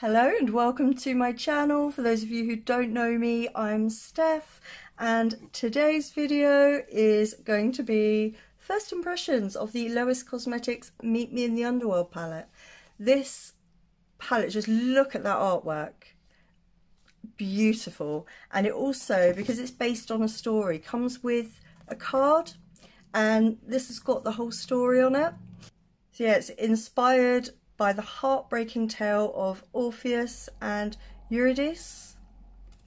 Hello and welcome to my channel. For those of you who don't know me, I'm Steph, and today's video is going to be first impressions of the Lois Cosmetics Meet Me in the Underworld palette. This palette, just look at that artwork. Beautiful. And it also, because it's based on a story, comes with a card, and this has got the whole story on it. So yeah, it's inspired by the heartbreaking tale of Orpheus and Eurydice.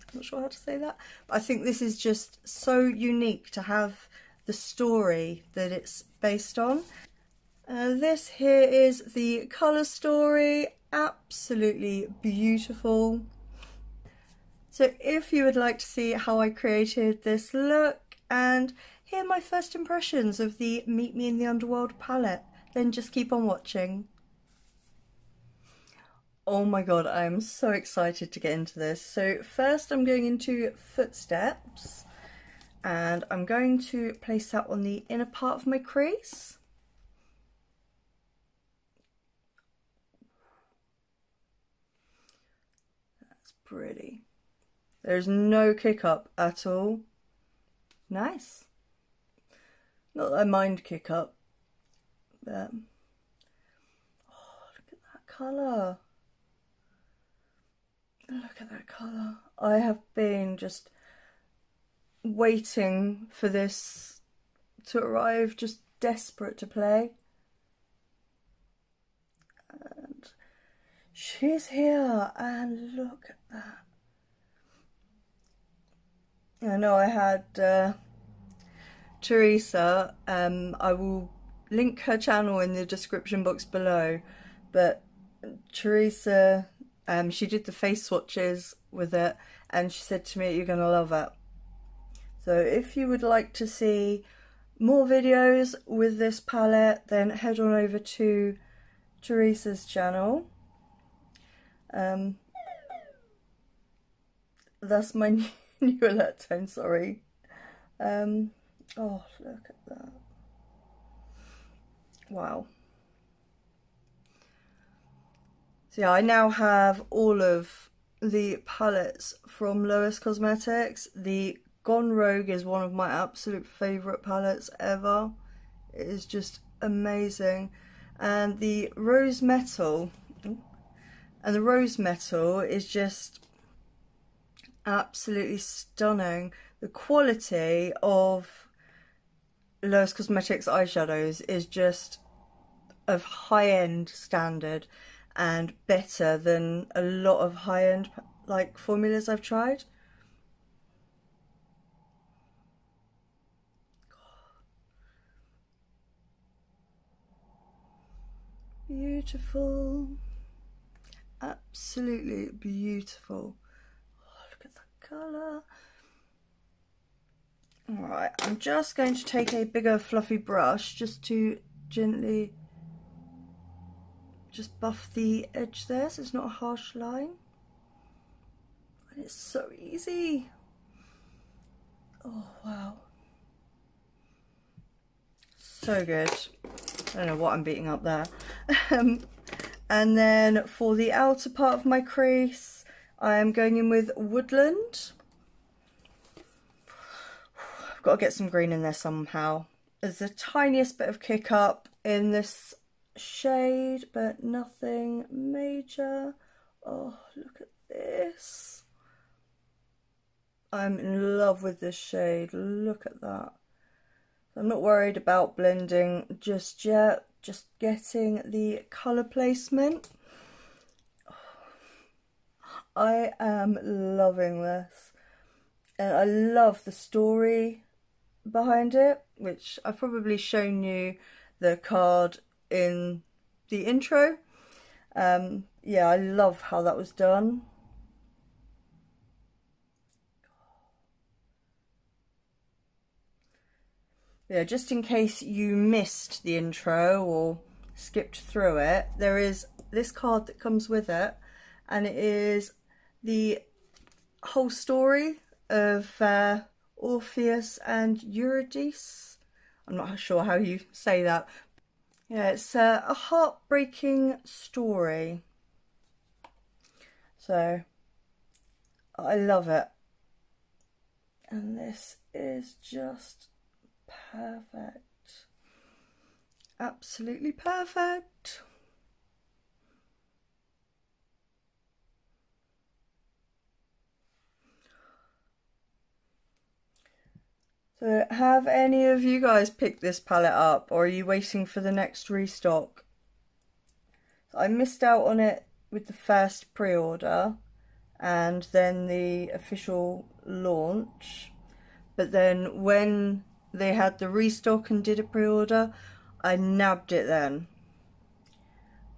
I'm not sure how to say that, but I think this is just so unique to have the story that it's based on. This here is the colour story, absolutely beautiful. So if you would like to see how I created this look and hear my first impressions of the Meet Me in the Underworld palette, then just keep on watching. Oh my god, I'm so excited to get into this. So first I'm going into footsteps, and I'm going to place that on the inner part of my crease. That's pretty. There's no kick up at all. Nice. Not that I mind kick up, but oh, look at that colour. Look at that colour. I have been just waiting for this to arrive, just desperate to play. And she's here, and look at that. I know I had Teresa, I will link her channel in the description box below, but Teresa, she did the face swatches with it, and she said to me, you're gonna love it. So if you would like to see more videos with this palette, then head on over to Teresa's channel. That's my new alert tone, sorry. Oh, look at that. Wow. So yeah, I now have all of the palettes from Lois Cosmetics. The Gone Rogue is one of my absolute favourite palettes ever. It is just amazing. And the Rose Metal, is just absolutely stunning. The quality of Lois Cosmetics eyeshadows is just of high-end standard, and better than a lot of high-end like formulas I've tried. Beautiful, absolutely beautiful. Oh, look at the colour. Alright, I'm just going to take a bigger fluffy brush just to gently just buff the edge there so it's not a harsh line. And it's so easy. Oh wow, so good. I don't know what I'm beating up there. And then for the outer part of my crease, I am going in with Woodland. I've got to get some green in there somehow. There's the tiniest bit of kick up in this shade, but nothing major. Oh, look at this. I'm in love with this shade. Look at that. I'm not worried about blending just yet, just getting the colour placement. Oh, I am loving this, and I love the story behind it, which I've probably shown you the card in the intro. Yeah, I love how that was done. Yeah, just in case you missed the intro or skipped through it, there is this card that comes with it, and it is the whole story of Orpheus and Eurydice. I'm not sure how you say that. Yeah, it's a heartbreaking story. So I love it. And this is just perfect. Absolutely perfect. So have any of you guys picked this palette up, or are you waiting for the next restock? So I missed out on it with the first pre-order and then the official launch, but then when they had the restock and did a pre-order, I nabbed it then,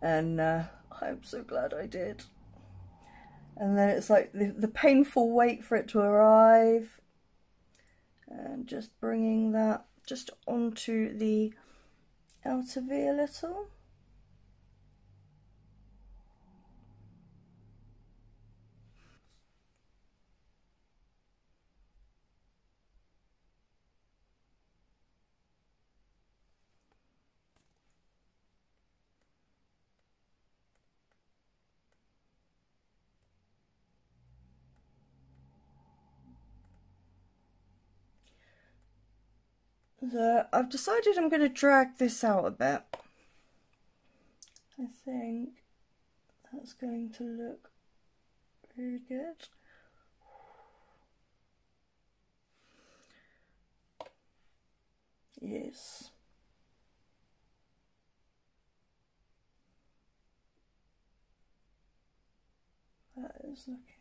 and I'm so glad I did. And then it's like the painful wait for it to arrive, and just bringing that just onto the outer V a little. So I've decided I'm going to drag this out a bit. I think that's going to look really good. Yes. That is looking good.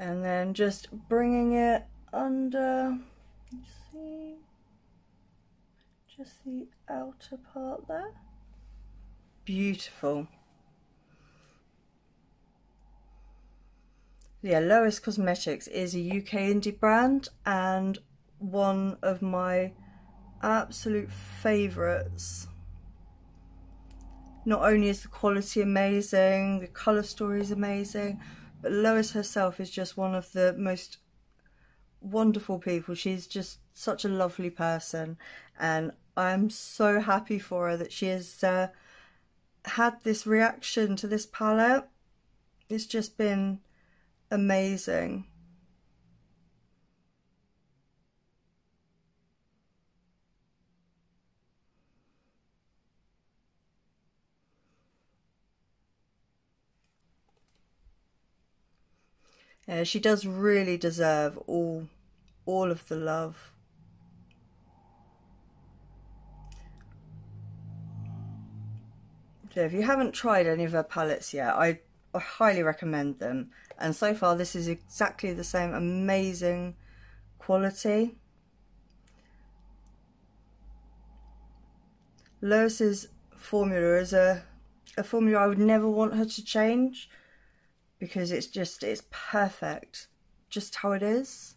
And then just bringing it under, you see, just the outer part there. Beautiful. Yeah, Lois Cosmetics is a UK indie brand and one of my absolute favourites. Not only is the quality amazing, the colour story is amazing, but Lois herself is just one of the most wonderful people. She's just such a lovely person, and I'm so happy for her that she has had this reaction to this palette. It's just been amazing. Yeah, she does really deserve all of the love. So if you haven't tried any of her palettes yet, I highly recommend them. And so far this is exactly the same amazing quality. Lois's formula is a formula I would never want her to change, because it's just, it's perfect, just how it is.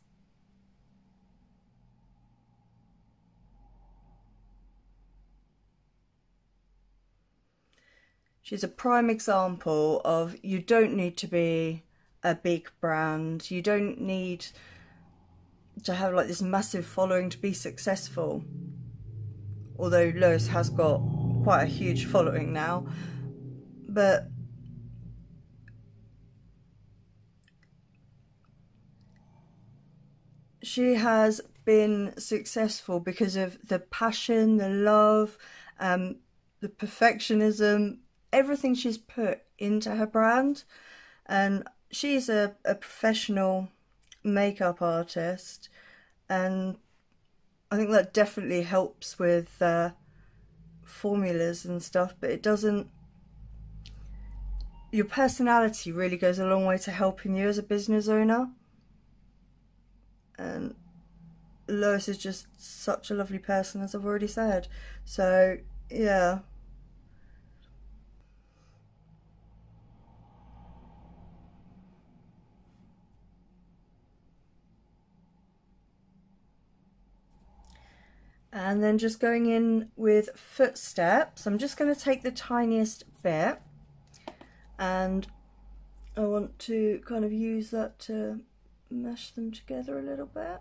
She's a prime example of, you don't need to be a big brand, you don't need to have like this massive following to be successful. Although Lois has got quite a huge following now, but she has been successful because of the passion, the love, the perfectionism, everything she's put into her brand. And she's a professional makeup artist, and I think that definitely helps with formulas and stuff, but it doesn't, your personality really goes a long way to helping you as a business owner. And Lois is just such a lovely person, as I've already said. So, yeah. And then just going in with footsteps. I'm just going to take the tiniest bit, and I want to kind of use that to mesh them together a little bit.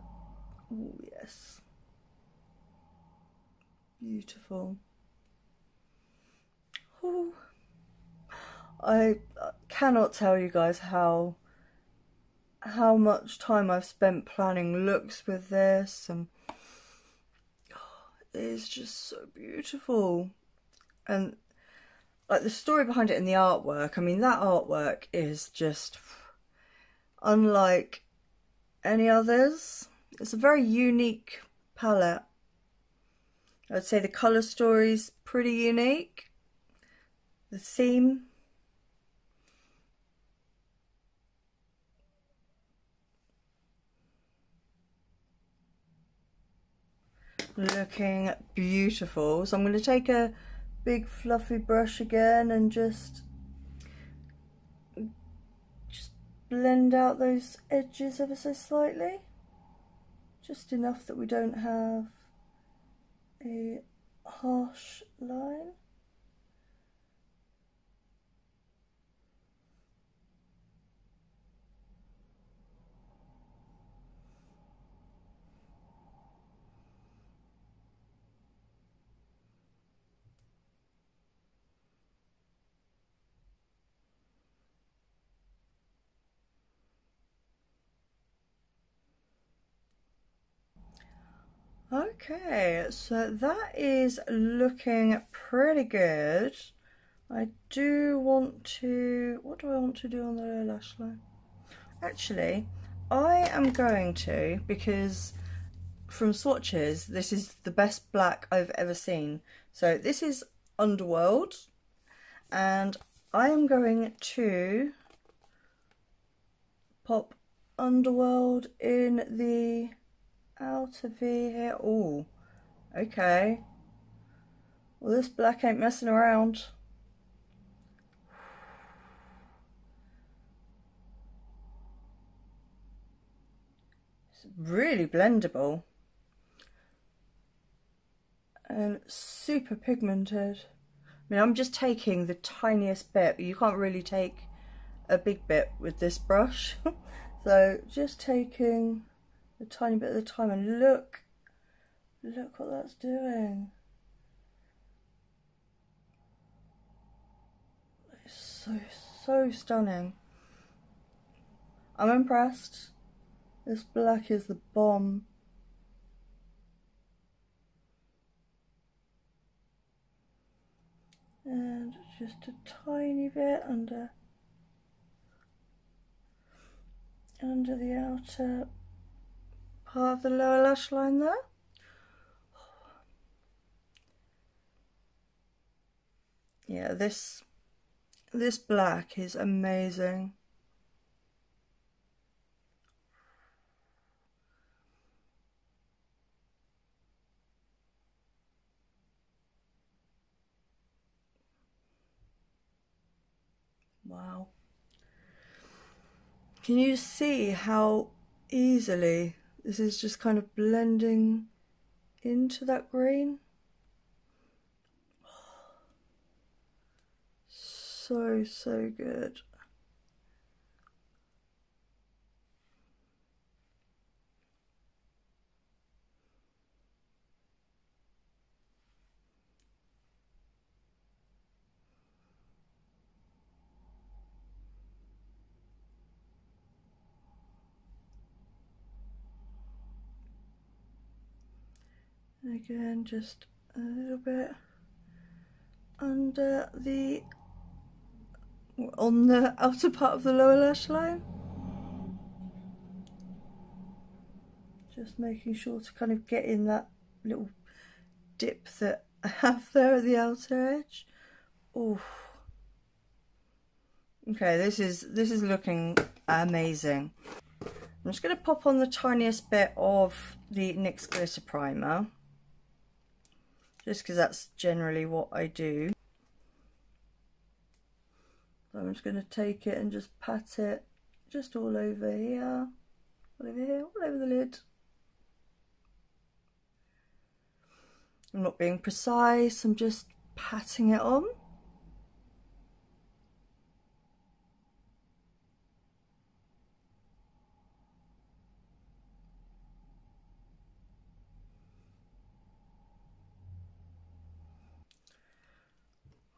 Oh yes, beautiful. Oh, I cannot tell you guys how much time I've spent planning looks with this, and it is just so beautiful. And like the story behind it and the artwork, I mean, that artwork is just unlike any others. It's a very unique palette. I'd say the colour story's pretty unique. The theme. Looking beautiful. So I'm going to take a big fluffy brush again and just blend out those edges ever so slightly, just enough that we don't have a harsh line. Okay, so that is looking pretty good. I do want to, what do I want to do on the lower lash line? Actually, I am going to, because from swatches, this is the best black I've ever seen. So this is Underworld, and I am going to pop Underworld in the out of here. Oh, okay. Well, this black ain't messing around. It's really blendable and super pigmented. I mean, I'm just taking the tiniest bit. You can't really take a big bit with this brush. So just taking a tiny bit at a time, and look what that's doing. It's so stunning. I'm impressed. This black is the bomb. And just a tiny bit under the outer part of the lower lash line there. Yeah, this black is amazing. Wow. Can you see how easily this is just kind of blending into that green? So good. Again, just a little bit under the, on the outer part of the lower lash line. Just making sure to kind of get in that little dip that I have there at the outer edge. Oof. Okay, this is looking amazing. I'm just going to pop on the tiniest bit of the NYX Glitter Primer, just because that's generally what I do. So I'm just going to take it and just pat it just all over here, all over here, all over the lid. I'm not being precise, I'm just patting it on.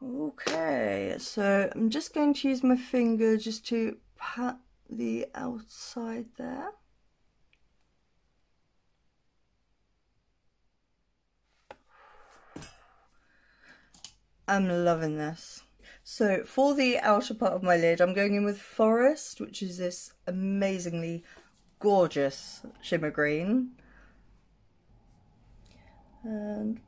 Okay, so I'm just going to use my finger just to pat the outside there. I'm loving this. So for the outer part of my lid, I'm going in with Forest, which is this amazingly gorgeous shimmer green. And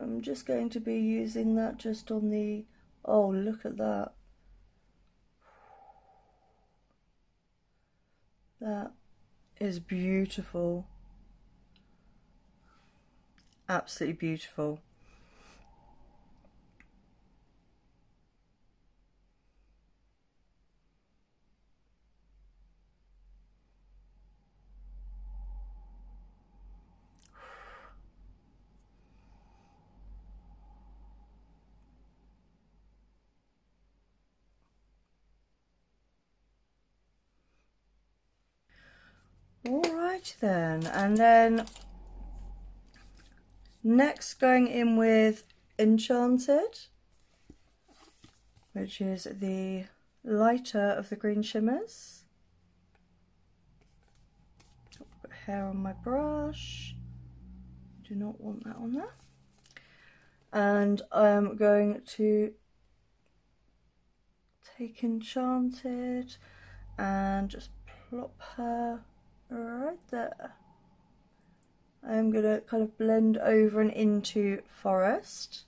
I'm just going to be using that just on the, oh, look at that. That is beautiful. Absolutely beautiful. Alright then, and then next going in with Enchanted, which is the lighter of the green shimmers. Put hair on my brush, do not want that on there. And I'm going to take Enchanted and just plop her right there. I'm going to kind of blend over and into Forest.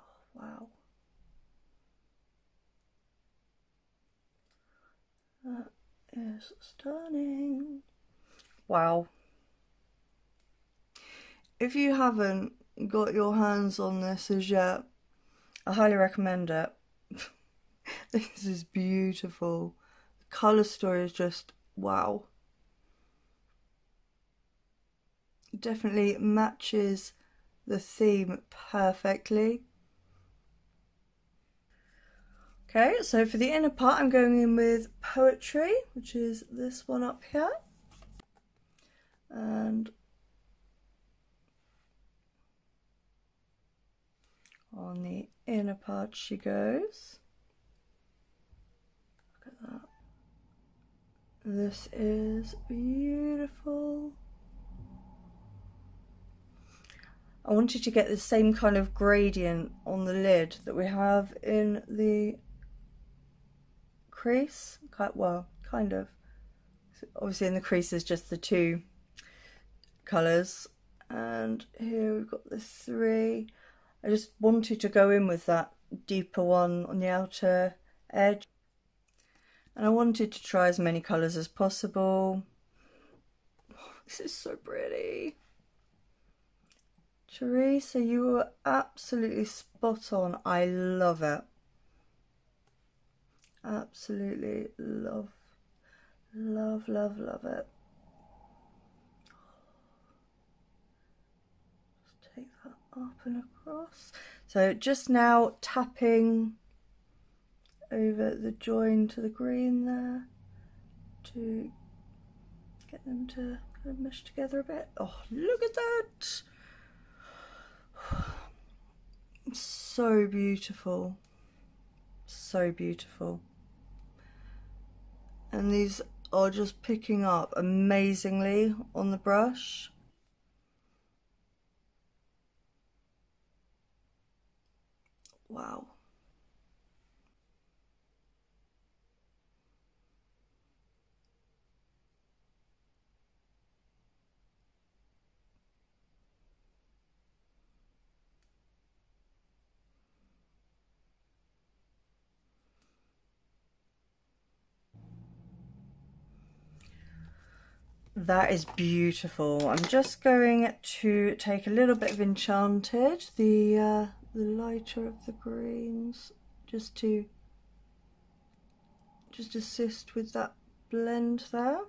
Oh, wow. That is stunning. Wow. If you haven't got your hands on this as yet, I highly recommend it. This is beautiful. Colour story is just wow. Definitely matches the theme perfectly. Okay, so for the inner part, I'm going in with Poetry, which is this one up here, and on the inner part she goes. Look at that. This is beautiful. I wanted to get the same kind of gradient on the lid that we have in the crease. Well, kind of. Obviously in the crease is just the two colours. And here we've got the three. I just wanted to go in with that deeper one on the outer edge. And I wanted to try as many colours as possible. Oh, this is so pretty. Teresa, you were absolutely spot on. I love it. Absolutely love, love, love, love it. Just take that up and across. So just now tapping over the join to the green there to get them to kind of mesh together a bit. Oh, look at that! It's so beautiful. So beautiful. And these are just picking up amazingly on the brush. Wow. That is beautiful. I'm just going to take a little bit of Enchanted, the lighter of the greens, just to assist with that blend there.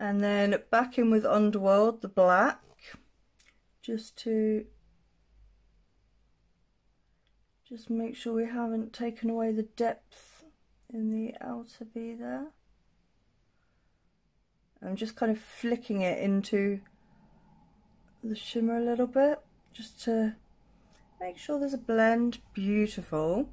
And then back in with Underworld, the black, just make sure we haven't taken away the depth in the outer V there. I'm just kind of flicking it into the shimmer a little bit, just to make sure there's a blend. Beautiful.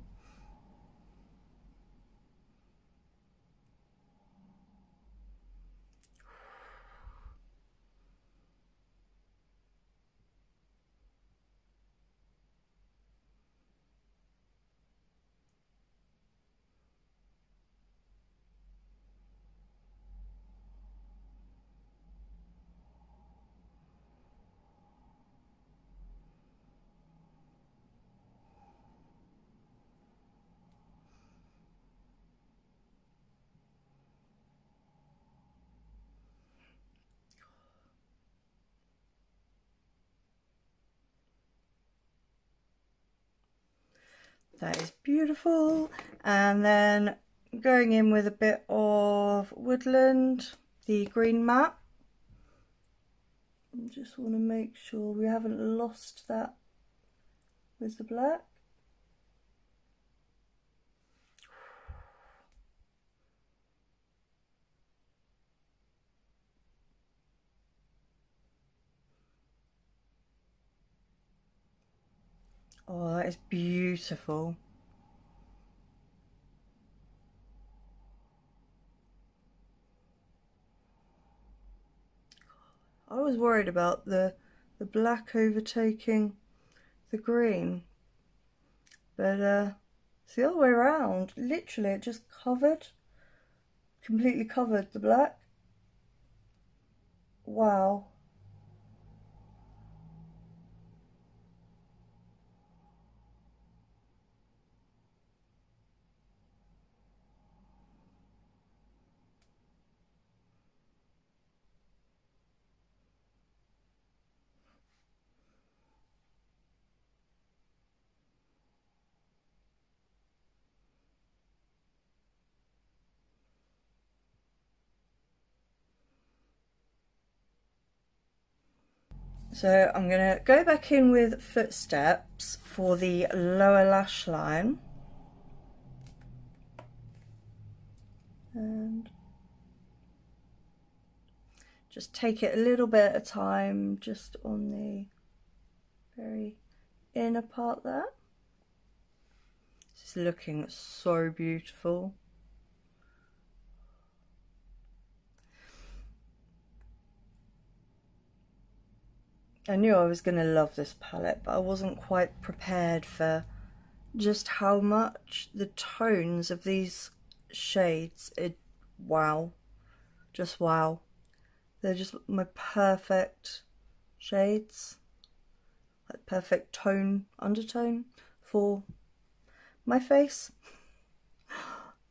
That is beautiful. And then going in with a bit of Woodland, the green matte. Just want to make sure we haven't lost that with the black. Oh, that is beautiful. I was worried about the black overtaking the green, but it's the other way around. Literally, it just completely covered the black. Wow. So I'm going to go back in with Footsteps for the lower lash line. And just take it a little bit at a time, just on the very inner part there. This is looking so beautiful. I knew I was going to love this palette, but I wasn't quite prepared for just how much the tones of these shades, wow, just wow. They're just my perfect shades, like perfect tone, undertone for my face.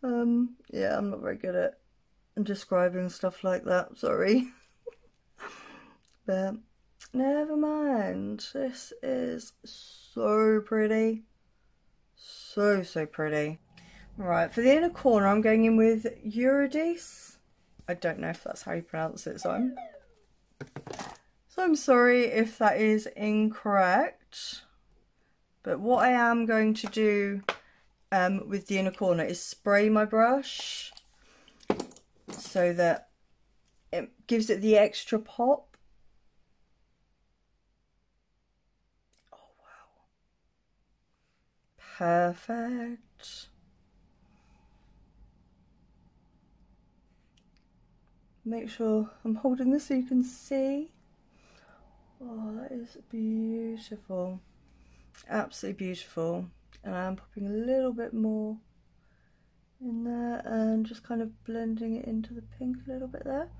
Yeah, I'm not very good at describing stuff like that, sorry. But never mind, this is so pretty, so pretty. Right, for the inner corner I'm going in with Eurydice. I don't know if that's how you pronounce it, so I'm sorry if that is incorrect, but what I am going to do with the inner corner is spray my brush so that it gives it the extra pop. Perfect. Make sure I'm holding this so you can see. Oh, that is beautiful. Absolutely beautiful. And I'm popping a little bit more in there and just kind of blending it into the pink a little bit there.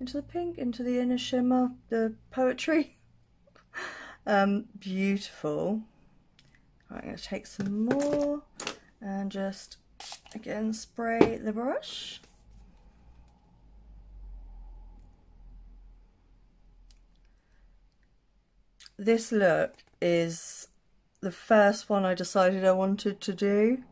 Into the pink, into the inner shimmer, the poetry. Beautiful. I'm going to take some more and just, again, spray the brush. This look is the first one I decided I wanted to do.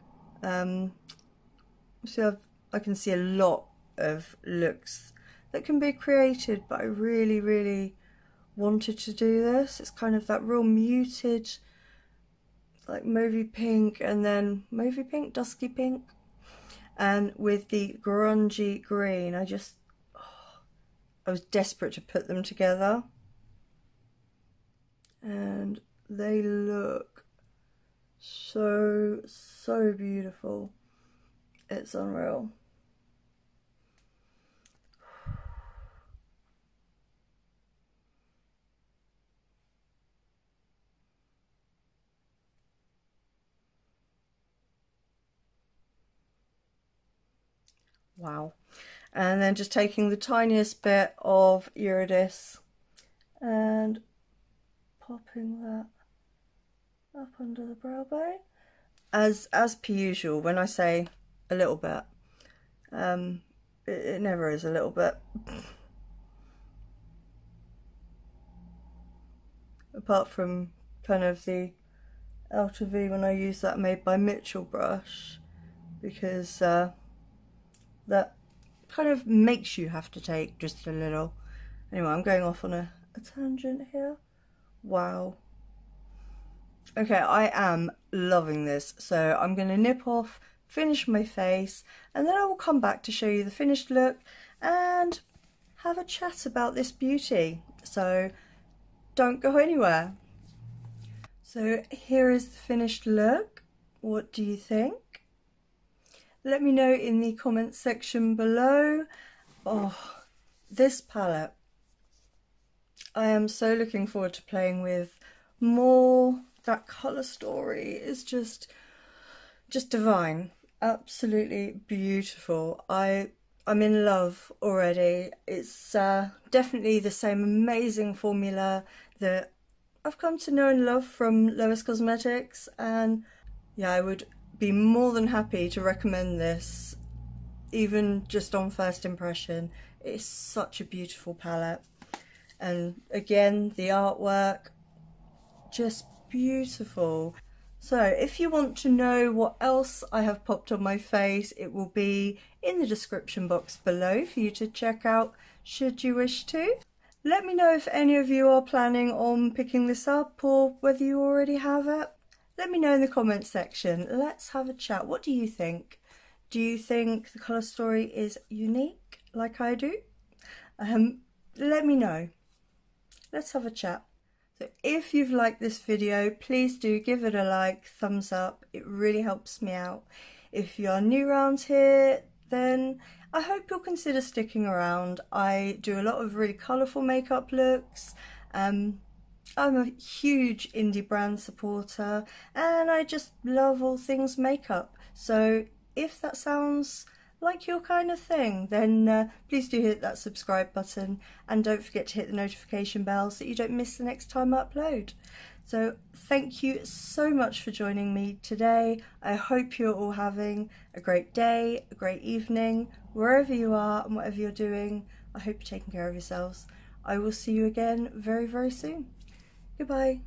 So I can see a lot of looks that can be created, but I really, really wanted to do this. It's kind of that real muted, like mauvey pink, and then mauvey pink, dusky pink, and with the grungy green. I just, oh, I was desperate to put them together. And they look so, so beautiful. It's unreal. Wow. And then just taking the tiniest bit of Eurydice and popping that up under the brow bone. As per usual, when I say a little bit, it never is a little bit. Apart from kind of the outer V when I use that Made by Mitchell brush, because that kind of makes you have to take just a little. Anyway, I'm going off on a tangent here. Wow. Okay, I am loving this. So I'm going to nip off, finish my face, and then I will come back to show you the finished look and have a chat about this beauty. So don't go anywhere. So here is the finished look. What do you think? Let me know in the comments section below. Oh, this palette. I am so looking forward to playing with more. That colour story is just divine. Absolutely beautiful. I'm in love already. It's definitely the same amazing formula that I've come to know and love from Lois Cosmetics. And yeah, I would be more than happy to recommend this, even just on first impression. It's such a beautiful palette, and again the artwork just beautiful. So if you want to know what else I have popped on my face, it will be in the description box below for you to check out should you wish to. Let me know if any of you are planning on picking this up or whether you already have it. Let me know in the comments section. Let's have a chat. What do you think? Do you think the colour story is unique like I do? Let me know. Let's have a chat. So if you've liked this video, please do give it a like, thumbs up. It really helps me out. If you are new around here, then I hope you'll consider sticking around. I do a lot of really colourful makeup looks. I'm a huge indie brand supporter and I just love all things makeup, so if that sounds like your kind of thing, then please do hit that subscribe button and don't forget to hit the notification bell so you don't miss the next time I upload. So thank you so much for joining me today. I hope you're all having a great day, a great evening, wherever you are and whatever you're doing. I hope you're taking care of yourselves. I will see you again very, very soon. Goodbye.